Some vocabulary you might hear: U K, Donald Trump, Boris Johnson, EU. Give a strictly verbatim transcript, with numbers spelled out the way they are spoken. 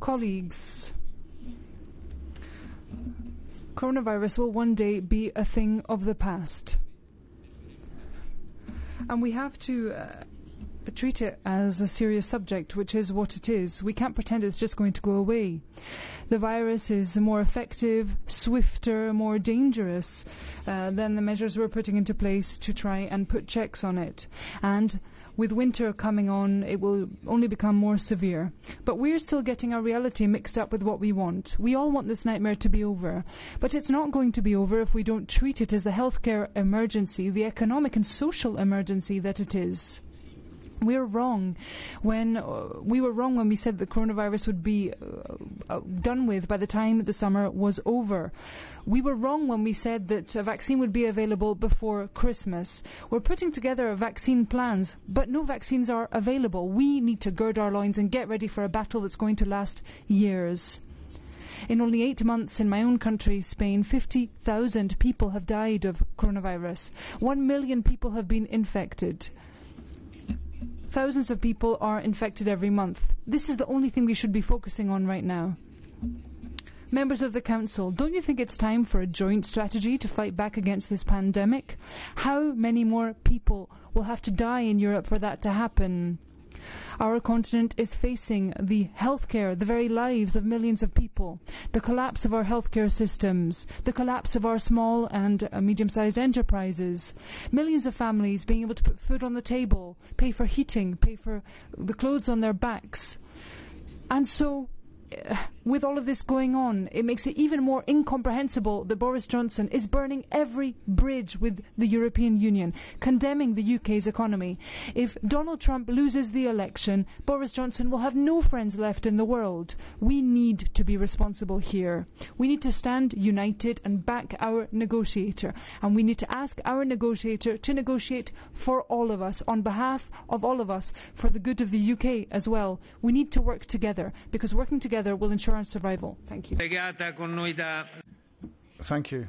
Colleagues, coronavirus will one day be a thing of the past. And we have to uh, treat it as a serious subject, which is what it is. We can't pretend it's just going to go away. The virus is more effective, swifter, more dangerous uh, than the measures we're putting into place to try and put checks on it. And with winter coming on, it will only become more severe. But we're still getting our reality mixed up with what we want. We all want this nightmare to be over. But it's not going to be over if we don't treat it as the healthcare emergency, the economic and social emergency that it is. We're wrong when uh, we were wrong when we said the coronavirus would be uh, uh, done with by the time the summer was over. We were wrong when we said that a vaccine would be available before Christmas. We're putting together vaccine plans, but no vaccines are available. We need to gird our loins and get ready for a battle that's going to last years. In only eight months in my own country, Spain, fifty thousand people have died of coronavirus. One million people have been infected. Thousands of people are infected every month. This is the only thing we should be focusing on right now. Members of the Council, don't you think it's time for a joint strategy to fight back against this pandemic? How many more people will have to die in Europe for that to happen? Our continent is facing the healthcare, the very lives of millions of people, the collapse of our healthcare systems, the collapse of our small and uh, medium-sized enterprises, millions of families being able to put food on the table, pay for heating, pay for the clothes on their backs. And so, uh, with all of this going on, it makes it even more incomprehensible that Boris Johnson is burning every bridge with the European Union, condemning the U K's economy. If Donald Trump loses the election, Boris Johnson will have no friends left in the world. We need to be responsible here. We need to stand united and back our negotiator. And we need to ask our negotiator to negotiate for all of us, on behalf of all of us, for the good of the U K as well. We need to work together, because working together will ensure our survival. Thank you. Thank you.